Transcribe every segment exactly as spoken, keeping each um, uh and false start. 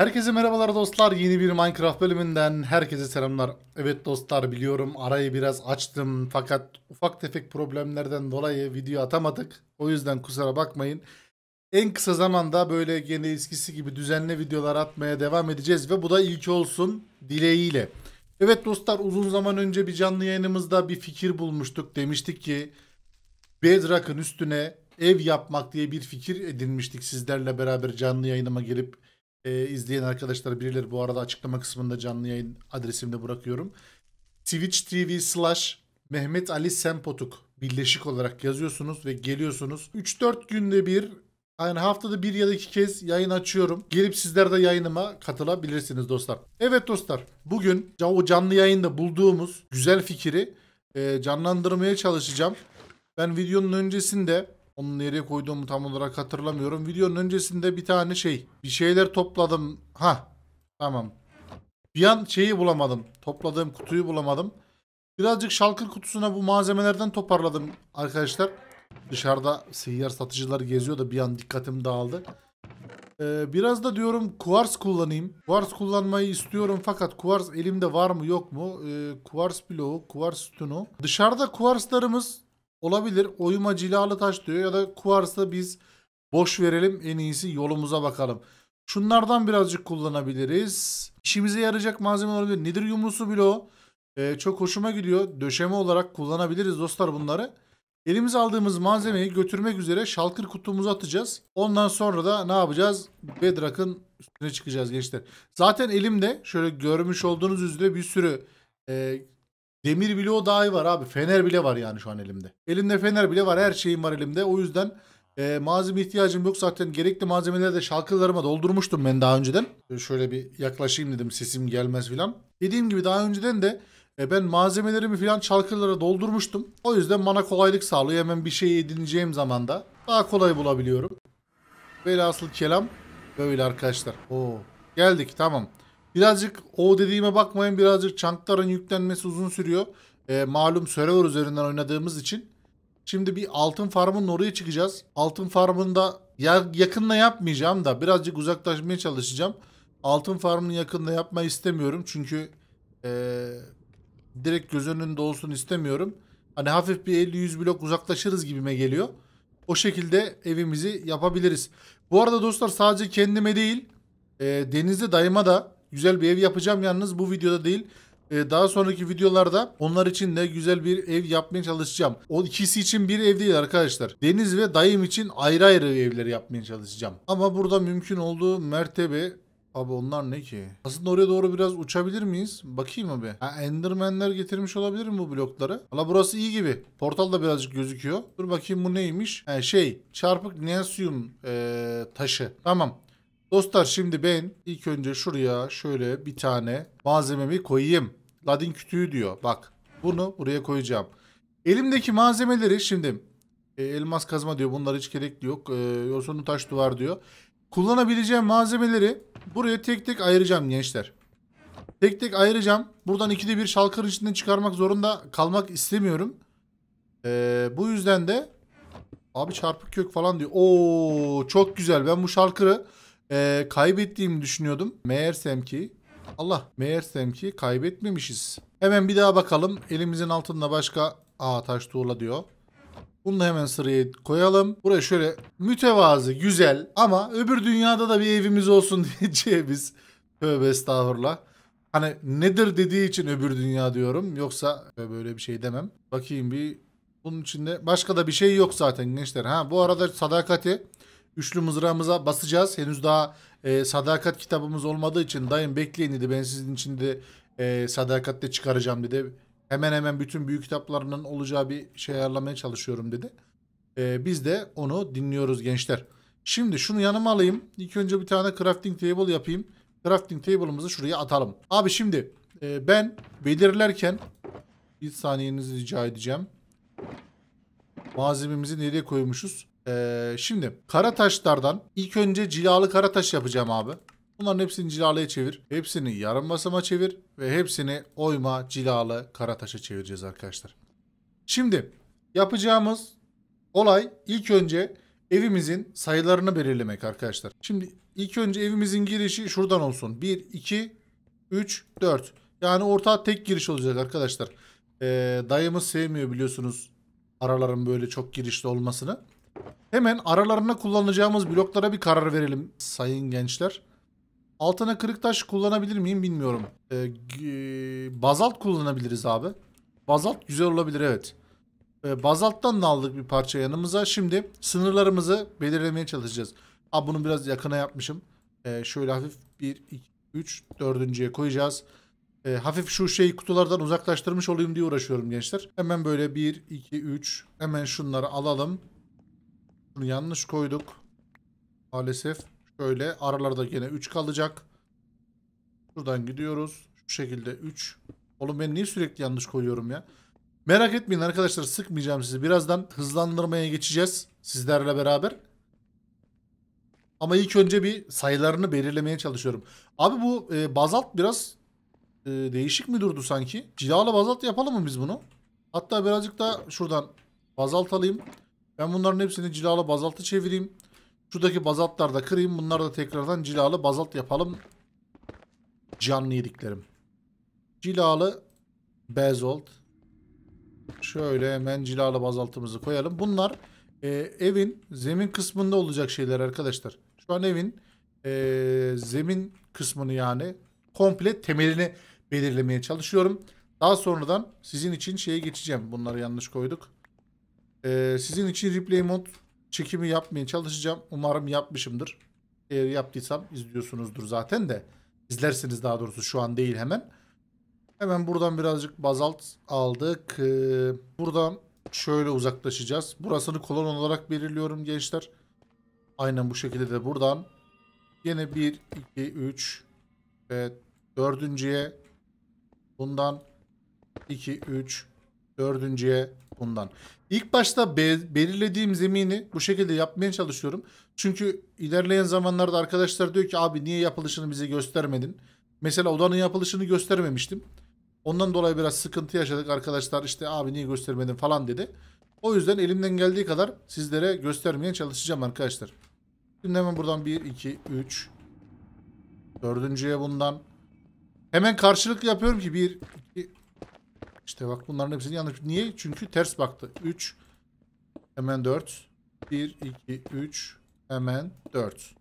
Herkese merhabalar dostlar, yeni bir Minecraft bölümünden herkese selamlar. Evet dostlar, biliyorum arayı biraz açtım fakat ufak tefek problemlerden dolayı video atamadık. O yüzden kusura bakmayın. En kısa zamanda böyle yine eskisi gibi düzenli videolar atmaya devam edeceğiz ve bu da ilk olsun dileğiyle. Evet dostlar, uzun zaman önce bir canlı yayınımızda bir fikir bulmuştuk. Demiştik ki Bedrock'ın üstüne ev yapmak diye bir fikir edinmiştik sizlerle beraber canlı yayınıma gelip Ee, izleyen arkadaşlar birileri, bu arada açıklama kısmında canlı yayın adresimde bırakıyorum. Twitch nokta tv slash Mehmet Ali Şenpotuk birleşik olarak yazıyorsunuz ve geliyorsunuz. üç dört günde bir, yani haftada bir ya da iki kez yayın açıyorum. Gelip sizler de yayınıma katılabilirsiniz dostlar. Evet dostlar, bugün o canlı yayında bulduğumuz güzel fikri e, canlandırmaya çalışacağım. Ben videonun öncesinde, onu nereye koyduğumu tam olarak hatırlamıyorum. Videonun öncesinde bir tane şey, bir şeyler topladım. Ha, tamam. Bir an şeyi bulamadım. Topladığım kutuyu bulamadım. Birazcık şalkır kutusuna bu malzemelerden toparladım arkadaşlar. Dışarıda seyyar satıcılar geziyor da bir an dikkatim dağıldı. Ee, biraz da diyorum kuvars kullanayım. Kuvars kullanmayı istiyorum fakat kuvars elimde var mı yok mu? Ee, kuvars bloğu, kuvars sütunu. Dışarıda kuvarslarımız olabilir. Oyma cilalı taş diyor ya da kuvarsa biz boş verelim, en iyisi yolumuza bakalım. Şunlardan birazcık kullanabiliriz. İşimize yarayacak malzeme olabilir. Nedir yumrusu bloğu? Ee, çok hoşuma gidiyor. Döşeme olarak kullanabiliriz dostlar bunları. Elimize aldığımız malzemeyi götürmek üzere şalkır kutumuza atacağız. Ondan sonra da ne yapacağız? Bedrock'ın üstüne çıkacağız gençler. Zaten elimde şöyle görmüş olduğunuz üzere bir sürü E, demir bloğu dahi var abi. Fener bile var yani şu an elimde. Elimde fener bile var. Her şeyim var elimde. O yüzden e, malzeme ihtiyacım yok. Zaten gerekli malzemeleri de şalkırlarıma doldurmuştum ben daha önceden. Şöyle bir yaklaşayım dedim, sesim gelmez filan. Dediğim gibi daha önceden de e, ben malzemelerimi filan şalkırlara doldurmuştum. O yüzden bana kolaylık sağlıyor. Hemen bir şey edineceğim zaman da daha kolay bulabiliyorum. Velhasıl kelam böyle arkadaşlar. Oo, geldik, tamam. Birazcık o dediğime bakmayın, birazcık çantaların yüklenmesi uzun sürüyor. E, malum server üzerinden oynadığımız için. Şimdi bir altın farmının oraya çıkacağız. Altın farmında ya, yakınla yapmayacağım da birazcık uzaklaşmaya çalışacağım. Altın farmını yakınla yapmayı istemiyorum çünkü e, direkt göz önünde olsun istemiyorum. Hani hafif bir elli yüz blok uzaklaşırız gibime geliyor. O şekilde evimizi yapabiliriz. Bu arada dostlar, sadece kendime değil e, Deniz'de dayıma da güzel bir ev yapacağım, yalnız bu videoda değil. Ee, daha sonraki videolarda onlar için de güzel bir ev yapmaya çalışacağım. O ikisi için bir ev değil arkadaşlar. Deniz ve dayım için ayrı ayrı evler yapmaya çalışacağım. Ama burada mümkün olduğu mertebe... Abi onlar ne ki? Aslında oraya doğru biraz uçabilir miyiz? Bakayım abi. Ha, Enderman'ler getirmiş olabilir mi bu blokları? Valla burası iyi gibi. Portal da birazcık gözüküyor. Dur bakayım bu neymiş? Ha, şey, çarpık neasyum ee, taşı. Tamam. Dostlar şimdi ben ilk önce şuraya şöyle bir tane malzememi koyayım. Ladin kütüğü diyor. Bak, bunu buraya koyacağım. Elimdeki malzemeleri şimdi e, elmas kazma diyor. Bunlar hiç gerekli yok. E, yosunlu taş duvar diyor. Kullanabileceğim malzemeleri buraya tek tek ayıracağım gençler. Tek tek ayıracağım. Buradan ikide bir şalkır içinden çıkarmak zorunda kalmak istemiyorum. E, bu yüzden de abi çarpık kök falan diyor. Oo, çok güzel. Ben bu şalkırı Ee, kaybettiğimi düşünüyordum. Meğersem ki Allah meğersem ki kaybetmemişiz. Hemen bir daha bakalım. Elimizin altında başka aa taş tuğla diyor. Bunu da hemen sıraya koyalım. Buraya şöyle mütevazı, güzel ama öbür dünyada da bir evimiz olsun diyeceğimiz. Tövbe estağfurullah. Hani nedir dediği için öbür dünya diyorum. Yoksa böyle bir şey demem. Bakayım bir bunun içinde. Başka da bir şey yok zaten gençler. Ha, bu arada sadakati üçlü mızrağımıza basacağız. Henüz daha e, sadakat kitabımız olmadığı için dayım bekleyin dedi. Ben sizin için de e, sadakatle çıkaracağım dedi. Hemen hemen bütün büyük kitaplarının olacağı bir şey ayarlamaya çalışıyorum dedi. E, biz de onu dinliyoruz gençler. Şimdi şunu yanıma alayım. İlk önce bir tane crafting table yapayım. Crafting table'ımızı şuraya atalım. Abi şimdi e, ben belirlerken bir saniyenizi rica edeceğim. Malzememizi nereye koymuşuz? Ee, şimdi kara taşlardan ilk önce cilalı kara taş yapacağım abi. Bunların hepsini cilalıya çevir. Hepsini yarım basama çevir. Ve hepsini oyma cilalı kara taşa çevireceğiz arkadaşlar. Şimdi yapacağımız olay ilk önce evimizin sayılarını belirlemek arkadaşlar. Şimdi İlk önce evimizin girişi şuradan olsun. bir, iki, üç, dört. Yani orta tek giriş olacak arkadaşlar. Ee, dayımız sevmiyor biliyorsunuz araların böyle çok girişli olmasını. Hemen aralarına kullanacağımız bloklara bir karar verelim sayın gençler. Altına kırık taş kullanabilir miyim bilmiyorum. Ee, bazalt kullanabiliriz abi. Bazalt güzel olabilir, evet. Ee, bazalttan da aldık bir parça yanımıza. Şimdi sınırlarımızı belirlemeye çalışacağız. Aa, bunu biraz yakına yapmışım. Ee, şöyle hafif bir, iki, üç, dördüncüye koyacağız. Ee, hafif şu şeyi kutulardan uzaklaştırmış olayım diye uğraşıyorum gençler. Hemen böyle bir, iki, üç. Hemen şunları alalım. Bunu yanlış koyduk. Maalesef. Şöyle aralarda yine üç kalacak. Şuradan gidiyoruz. Şu şekilde üç. Oğlum ben niye sürekli yanlış koyuyorum ya? Merak etmeyin arkadaşlar, sıkmayacağım sizi. Birazdan hızlandırmaya geçeceğiz sizlerle beraber. Ama ilk önce bir sayılarını belirlemeye çalışıyorum. Abi bu e, bazalt biraz e, değişik mi durdu sanki? Cilalı bazalt yapalım mı biz bunu? Hatta birazcık da şuradan bazalt alayım. Ben bunların hepsini cilalı bazaltı çevireyim. Şuradaki bazaltları da kırayım. Bunları da tekrardan cilalı bazalt yapalım. Canlı yediklerim. Cilalı bazalt. Şöyle hemen cilalı bazaltımızı koyalım. Bunlar e, evin zemin kısmında olacak şeyler arkadaşlar. Şu an evin e, zemin kısmını, yani komple temelini belirlemeye çalışıyorum. Daha sonradan sizin için şeye geçeceğim. Bunları yanlış koyduk. E, sizin için replay mod çekimi yapmaya çalışacağım. Umarım yapmışımdır. Eğer yaptıysam izliyorsunuzdur zaten de. İzlersiniz daha doğrusu, şu an değil hemen. Hemen buradan birazcık bazalt aldık. Ee, buradan şöyle uzaklaşacağız. Burasını kolon olarak belirliyorum gençler. Aynen bu şekilde de buradan. Yine bir, iki, üç. Evet. Dördüncüye. Bundan. iki, üç. Dördüncüye. Bundan. İlk başta be belirlediğim zemini bu şekilde yapmaya çalışıyorum. Çünkü ilerleyen zamanlarda arkadaşlar diyor ki abi niye yapılışını bize göstermedin? Mesela odanın yapılışını göstermemiştim. Ondan dolayı biraz sıkıntı yaşadık arkadaşlar. İşte abi niye göstermedin falan dedi. O yüzden elimden geldiği kadar sizlere göstermeye çalışacağım arkadaşlar. Şimdi hemen buradan bir, iki, üç. Dördüncüye bundan. Hemen karşılıklı yapıyorum ki bir, iki. İşte bak bunların hepsini yanlış. Niye? Çünkü ters baktı. üç. Hemen dört. bir, iki, üç. Hemen dört.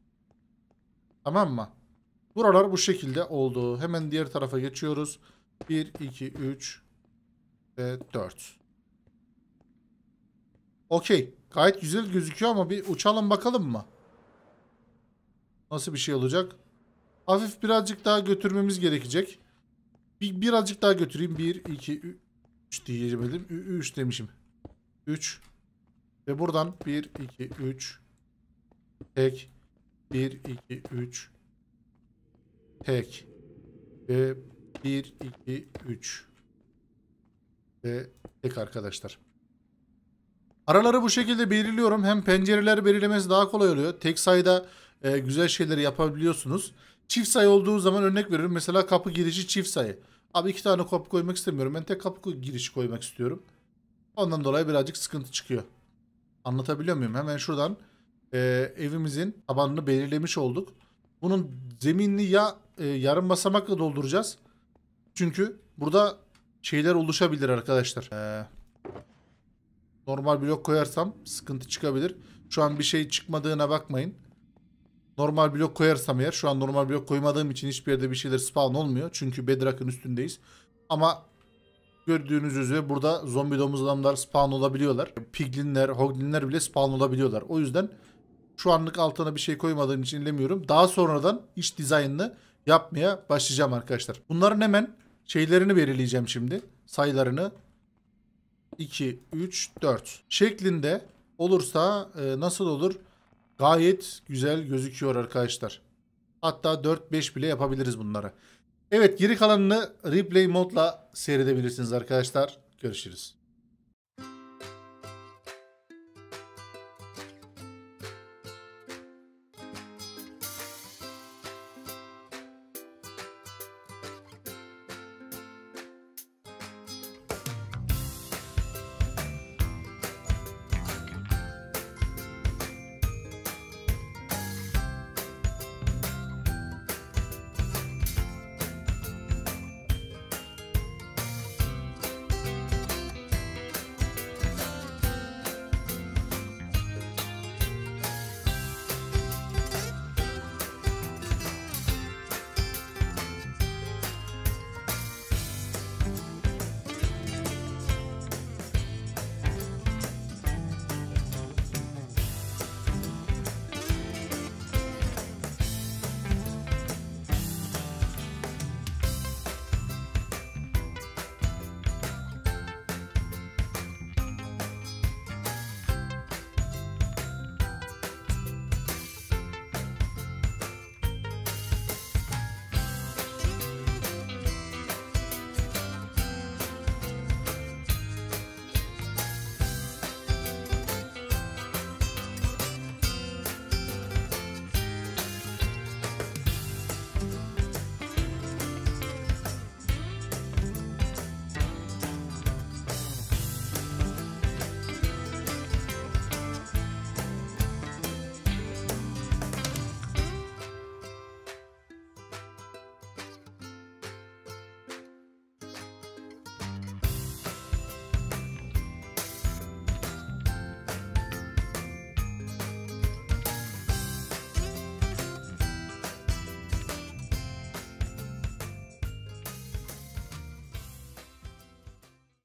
Tamam mı? Buralar bu şekilde oldu. Hemen diğer tarafa geçiyoruz. bir, iki, üç ve dört. Okey. Gayet güzel gözüküyor ama bir uçalım bakalım mı? Nasıl bir şey olacak? Hafif birazcık daha götürmemiz gerekecek. Bir, birazcık daha götüreyim. bir, iki, üç diyemedim. üç demişim. üç. Ve buradan bir, iki, üç. Tek. bir, iki, üç. Tek. Ve bir, iki, üç. Ve tek arkadaşlar. Araları bu şekilde belirliyorum. Hem pencereler belirlemesi daha kolay oluyor. Tek sayıda e, güzel şeyleri yapabiliyorsunuz. Çift sayı olduğu zaman örnek veriyorum. Mesela kapı girişi çift sayı. Abi iki tane kapı koymak istemiyorum. Ben tek kapı girişi koymak istiyorum. Ondan dolayı birazcık sıkıntı çıkıyor. Anlatabiliyor muyum? Hemen şuradan e, evimizin tabanını belirlemiş olduk. Bunun zeminini ya e, yarım basamakla dolduracağız. Çünkü burada şeyler oluşabilir arkadaşlar. Ee, normal blok koyarsam sıkıntı çıkabilir. Şu an bir şey çıkmadığına bakmayın. Normal blok koyarsam eğer, şu an normal blok koymadığım için hiçbir yerde bir şeyler spawn olmuyor. Çünkü Bedrock'ın üstündeyiz. Ama gördüğünüz üzere burada zombi domuz adamlar spawn olabiliyorlar. Piglinler, hoglinler bile spawn olabiliyorlar. O yüzden... Şu anlık altına bir şey koymadığım için elemiyorum. Daha sonradan iç dizaynını yapmaya başlayacağım arkadaşlar. Bunların hemen şeylerini belirleyeceğim şimdi. Sayılarını iki, üç, dört şeklinde olursa e, nasıl olur? Gayet güzel gözüküyor arkadaşlar. Hatta dört beş bile yapabiliriz bunları. Evet, geri kalanını replay modla seyredebilirsiniz arkadaşlar. Görüşürüz.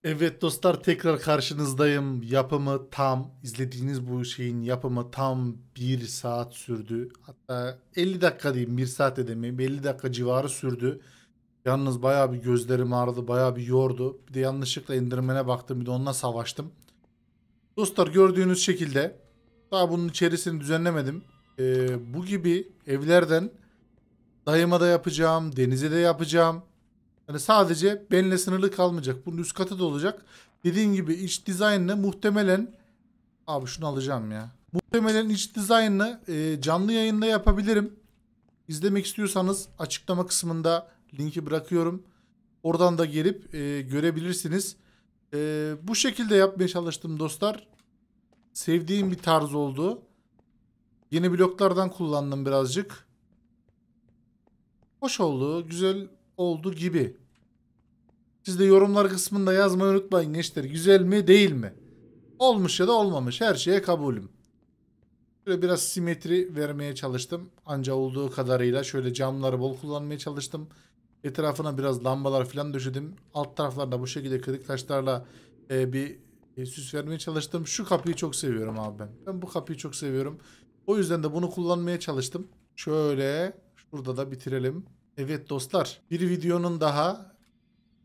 Evet dostlar, tekrar karşınızdayım. Yapımı tam, izlediğiniz bu şeyin yapımı tam bir saat sürdü. Hatta elli dakika diyeyim, bir saat edemeyim. elli dakika civarı sürdü. Yalnız bayağı bir gözlerim ağrıdı, bayağı bir yordu. Bir de yanlışlıkla Enderman'e baktım, bir de onunla savaştım. Dostlar gördüğünüz şekilde daha bunun içerisini düzenlemedim. Ee, bu gibi evlerden dayıma da yapacağım, Deniz'e de yapacağım. Yani sadece benle sınırlı kalmayacak. Bunun üst katı da olacak. Dediğim gibi iç dizaynla muhtemelen... Abi şunu alacağım ya. Muhtemelen iç dizaynla e, canlı yayında yapabilirim. İzlemek istiyorsanız açıklama kısmında linki bırakıyorum. Oradan da gelip e, görebilirsiniz. E, bu şekilde yapmaya çalıştım dostlar. Sevdiğim bir tarz oldu. Yeni bloklardan kullandım birazcık. Hoş oldu. Güzel oldu gibi. Siz de yorumlar kısmında yazmayı unutmayın gençler. Güzel mi değil mi? Olmuş ya da olmamış. Her şeye kabulüm. Şöyle biraz simetri vermeye çalıştım. Anca olduğu kadarıyla şöyle camları bol kullanmaya çalıştım. Etrafına biraz lambalar falan döşedim. Alt taraflarda bu şekilde kırık taşlarla e, bir e, süs vermeye çalıştım. Şu kapıyı çok seviyorum abi ben. Ben bu kapıyı çok seviyorum. O yüzden de bunu kullanmaya çalıştım. Şöyle şurada da bitirelim. Evet dostlar, bir videonun daha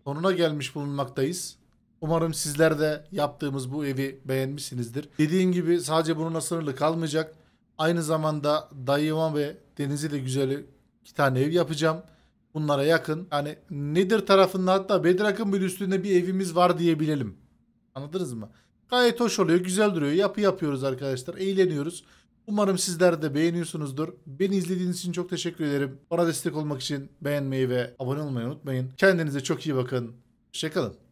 sonuna gelmiş bulunmaktayız. Umarım sizler de yaptığımız bu evi beğenmişsinizdir. Dediğim gibi sadece bununla sınırlı kalmayacak. Aynı zamanda Dayıvan ve Deniz'i de güzel iki tane ev yapacağım. Bunlara yakın. Yani Nether tarafında, hatta Bedrock'ın bir üstünde bir evimiz var diyebilelim. Anladınız mı? Gayet hoş oluyor, güzel duruyor. Yapı yapıyoruz arkadaşlar, eğleniyoruz. Umarım sizler de beğeniyorsunuzdur. Beni izlediğiniz için çok teşekkür ederim. Bana destek olmak için beğenmeyi ve abone olmayı unutmayın. Kendinize çok iyi bakın. Hoşçakalın.